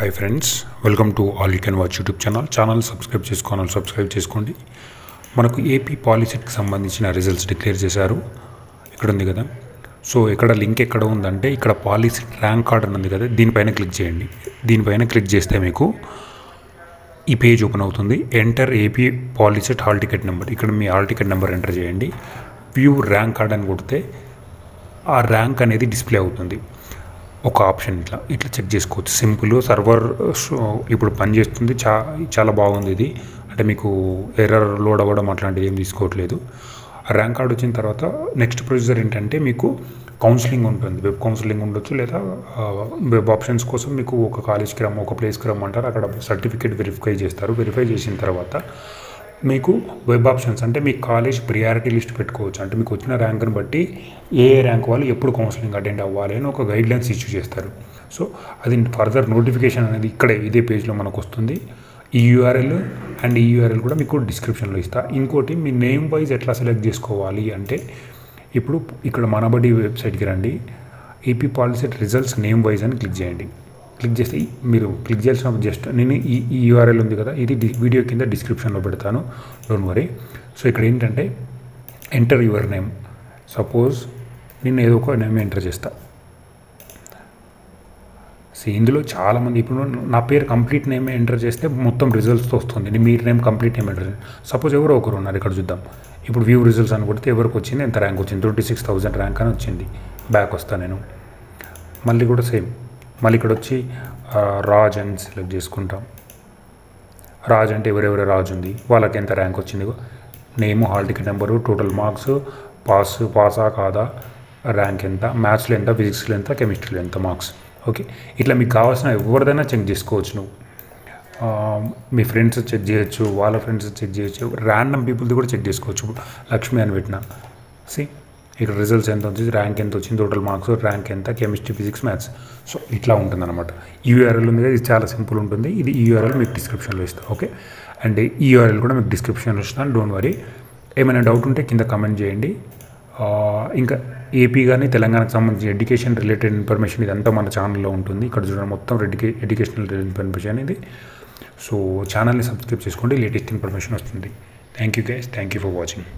high friends welcome to all you can watch YouTube channel subscribe चेसुकोंडी मनकु AP polyset की संबंधी results declare चेशारु इक्कड उंदी कदा सो इक्कड लिंक एक्कड उंदंटे इक्कड पॉलिसेट ర్యాంక్ కార్డ్ అని ఉంది కదా దీనిపైన క్లిక్ చేస్తే మీకు ఈ పేజ్ ఓపెన్ అవుతుంది enter AP POLYCET hall ticket number ఇక్కడ మీ హాల్ టికెట్ నెంబర్ ఎంటర్ చేయండి వ్యూ ర్యాంక్ కార్డ్ అని కొడితే ఆ ర్యాంక్ అనేది డిస్ప్లే అవుతుంది ఒక ఆప్షన్ ఇట్లా చెక్ చేసుకోవచ్చు సింపుల్ సర్వర్ ఇప్పుడు పని చేస్తుంది చాలా బాగుంది ఇది అంటే మీకు ఎర్రర్ లోడ్ అవ్వడం అట్లాంటిది ఏమీ తీసుకోవట్లేదు ర్యాంక్ కార్డ్ వచ్చిన తర్వాత నెక్స్ట్ ప్రొసీజర్ ఏంటంటే మీకు కౌన్సిలింగ్ ఉంటుంది వెబ్ కౌన్సిలింగ్ ఉండొచ్చు లేదా వెబ్ ఆప్షన్స్ కోసం మీకు ఒక కాలేజ్కి రమ్మ ఒక ప్లేస్కి రమ్మంటారు అక్కడ సర్టిఫికేట్ వెరిఫై చేస్తారు వెరిఫై చేసిన తర్వాత మీకు వెబ్ ఆప్షన్స్ అంటే మీ కాలేజ్ ప్రియారిటీ లిస్ట్ పెట్టుకోవచ్చు అంటే మీకు వచ్చిన ర్యాంక్ని బట్టి ఏ ర్యాంక్ వాళ్ళు ఎప్పుడు కౌన్సిలింగ్ అటెండ్ అవ్వాలి అని ఒక గైడ్లైన్స్ ఇష్యూ చేస్తారు సో అది ఫర్దర్ నోటిఫికేషన్ అనేది ఇక్కడే ఇదే పేజ్లో మనకు వస్తుంది ఈ యూఆర్ఎల్ అండ్ ఈ యూఆర్ఎల్ కూడా మీకు డిస్క్రిప్షన్లో ఇస్తాను ఇంకోటి మీ నేమ్ వైజ్ ఎట్లా సెలెక్ట్ చేసుకోవాలి అంటే ఇప్పుడు ఇక్కడ మనబడి వెబ్సైట్కి రండి AP POLYCET results name wise అని క్లిక్ చేయండి క్లిక్ చేస్తే మీరు క్లిక్ చేసిన జస్ట్ నేను ఈ యూఆర్ఎల్ ఉంది కదా ఇది వీడియో కింద డిస్క్రిప్షన్లో పెడతాను డోంట్ వరీ సో ఇక్కడ ఏంటంటే ఎంటర్ యువర్ నేమ్ సపోజ్ నేను ఏదో ఒక నేమ్ ఎంటర్ చేస్తా సో ఇందులో చాలామంది ఇప్పుడు నా పేరు కంప్లీట్ నేమ్ ఎంటర్ చేస్తే మొత్తం రిజల్ట్స్తో వస్తుంది మీరు name complete name enter suppose ఎవరో ఒకరు ఉన్నారు ఇక్కడ చూద్దాం ఇప్పుడు వ్యూ రిజల్ట్స్ అని కొడితే ఎవరికి వచ్చింది ఎంత ర్యాంక్ వచ్చింది 36,000 ర్యాంక్ అని వచ్చింది బ్యాక్ వస్తాను నేను మళ్ళీ కూడా సేమ్ మళ్ళీ ఇక్కడ వచ్చి రాజ్ అని సెలెక్ట్ చేసుకుంటాం రాజ్ అంటే ఎవరెవరు రాజ్ ఉంది వాళ్ళకి ఎంత ర్యాంక్ వచ్చింది name hall ticket number total marks పాసా కాదా ర్యాంక్ ఎంత మ్యాథ్స్లో ఎంత ఫిజిక్స్లో ఎంత కెమిస్ట్రీలో ఎంత మార్క్స్ ఓకే ఇట్లా మీకు కావాల్సిన ఎవరిదైనా చెక్ చేసుకోవచ్చు నువ్వు మీ ఫ్రెండ్స్ చెక్ చేయొచ్చు వాళ్ళ ఫ్రెండ్స్ చెక్ చేయొచ్చు ర్యాండమ్ పీపుల్ది కూడా చెక్ చేసుకోవచ్చు లక్ష్మి అని పెట్టిన సి ఇక్కడ రిజల్ట్స్ ఎంత వచ్చింది ర్యాంక్ ఎంత వచ్చింది టోటల్ మార్క్స్ ర్యాంక్ ఎంత కెమిస్ట్రీ ఫిజిక్స్ మ్యాథ్స్ సో ఇట్లా ఉంటుందన్నమాట యూఆర్ఎల్ ఉంది కదా ఇది చాలా సింపుల్ ఉంటుంది ఇది యూఆర్ఎల్ మీకు డిస్క్రిప్షన్లో ఇస్తాను ఓకే అండ్ యూఆర్ఎల్ కూడా మీకు డిస్క్రిప్షన్లో ఇస్తాను డోంట్ వరీ ఏమైనా డౌట్ ఉంటే కింద కమెంట్ చేయండి ఇంకా ఏపీ కానీ తెలంగాణకు సంబంధించిన ఎడ్యుకేషన్ రిలేటెడ్ ఇన్ఫర్మేషన్ ఇదంతా మన ఛానల్లో ఉంటుంది ఇక్కడ చూడండి మొత్తం ఎడ్యుకేషనల్ ఇన్ఫర్మేషన్ ఇది సో ఛానల్ని సబ్స్క్రైబ్ చేసుకోండి లేటెస్ట్ ఇన్ఫర్మేషన్ వస్తుంది thank you guys thank you for watching